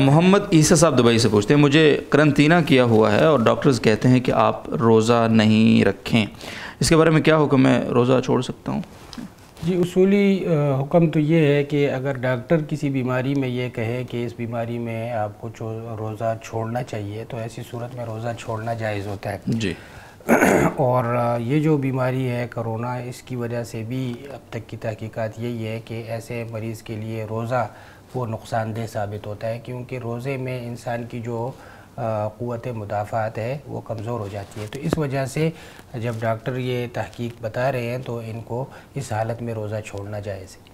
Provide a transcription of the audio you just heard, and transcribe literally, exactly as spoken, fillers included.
मोहम्मद ईसा साहब दुबई से पूछते हैं, मुझे करंतना किया हुआ है और डॉक्टर्स कहते हैं कि आप रोज़ा नहीं रखें, इसके बारे में क्या हुक्म है, रोज़ा छोड़ सकता हूँ? जी, उसूली हुक्म तो ये है कि अगर डॉक्टर किसी बीमारी में ये कहे कि इस बीमारी में आपको रोज़ा छोड़ना चाहिए तो ऐसी सूरत में रोज़ा छोड़ना जायज़ होता है जी। और ये जो बीमारी है करोना, इसकी वजह से भी अब तक की तहकीकात यही है कि ऐसे मरीज़ के लिए रोज़ा वो नुकसानदेह साबित होता है, क्योंकि रोज़े में इंसान की जो क़ुव्वत मुदाफ़ात है वो कमज़ोर हो जाती है। तो इस वजह से जब डॉक्टर ये तहक़ीक़ बता रहे हैं तो इनको इस हालत में रोज़ा छोड़ना जायज़ है।